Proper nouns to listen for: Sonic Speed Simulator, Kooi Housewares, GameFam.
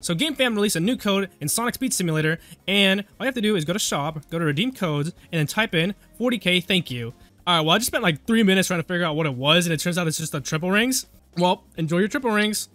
So GameFam released a new code in Sonic Speed Simulator, and all you have to do is go to shop, go to redeem codes, and then type in 40k thank you. Alright, well I just spent like 3 minutes trying to figure out what it was, and it turns out it's just the triple rings. Well, enjoy your triple rings.